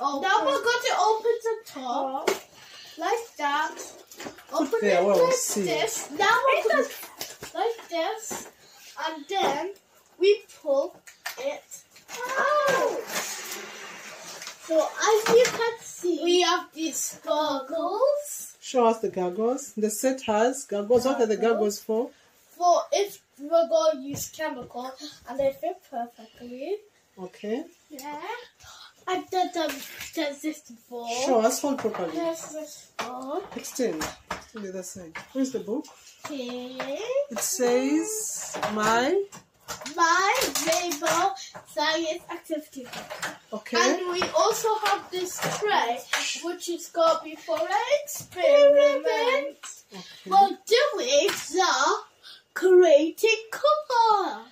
open. Now we're going to open the top. Like that. Open it like this. Now we're going to like this. And then we pull it out. So as you can see, we have these goggles. Show us the goggles. The set has goggles. What are the goggles for? For if we're going to use chemical and they fit perfectly. Okay. Yeah. And then there's this ball. Show us, hold properly. There's this ball. Extend. Extend the other side. Where's the book? Okay. It says my rainbow science activity. Okay. And we also have this tray, which is called before experiment. Okay. We're doing the creating color.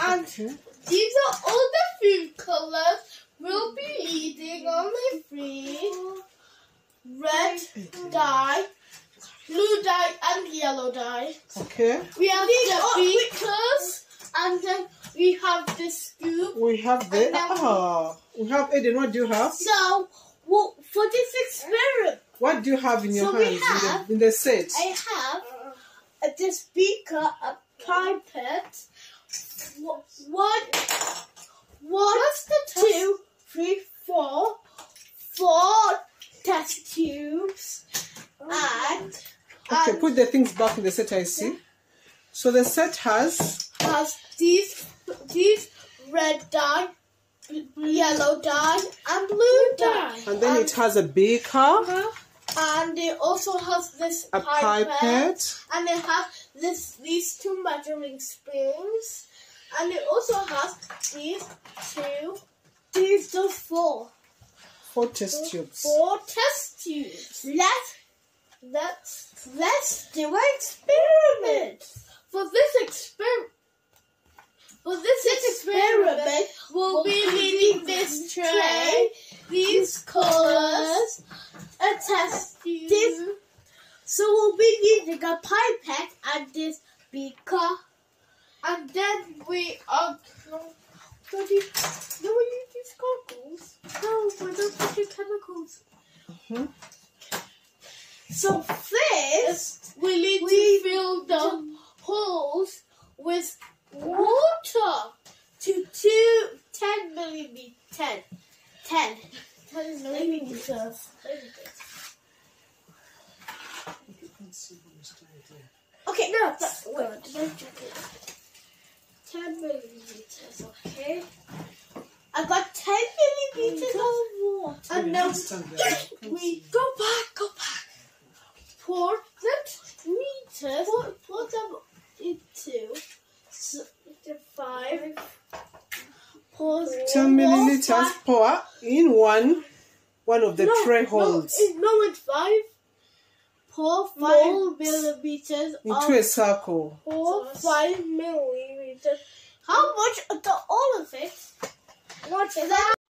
And okay, these are all the food colors we'll be needing on the feed. Red dye, blue dye, and yellow dye. Okay. We have the beakers. And then we have the scoop. We have the... we have Aiden, what do you have? So, well, for this experiment... What do you have in your hands, in the set? I have this beaker, a pipette. What's the two, three, four. Four test tubes. And... Okay, put the things back in the set, I see. So the set has these red dye, yellow dye, and blue dye. And then it has a beaker. And it also has this pipette. And it has these two measuring spoons. And it also has those four. Four test tubes. Four test tubes. Let's do an experiment. For this experiment, we'll be needing this tray, these colors, a test tube. So we'll be needing a pipette and this beaker, and then we are. Do we need these goggles? No, we don't put chemicals. So first, we need to fill the holes with water to 10 millimeters. Okay, no, wait, don't check it. 10 millimeters, okay. I got 10 millimeters of water. And now we go back. Pour the meters. Pour them into. So, 5. Pour 10 milliliters. Pour in one of the tray holes. It's 5. Pour 5 millimeters into a circle. Pour 5 millimeters. How much? All of it? What's that?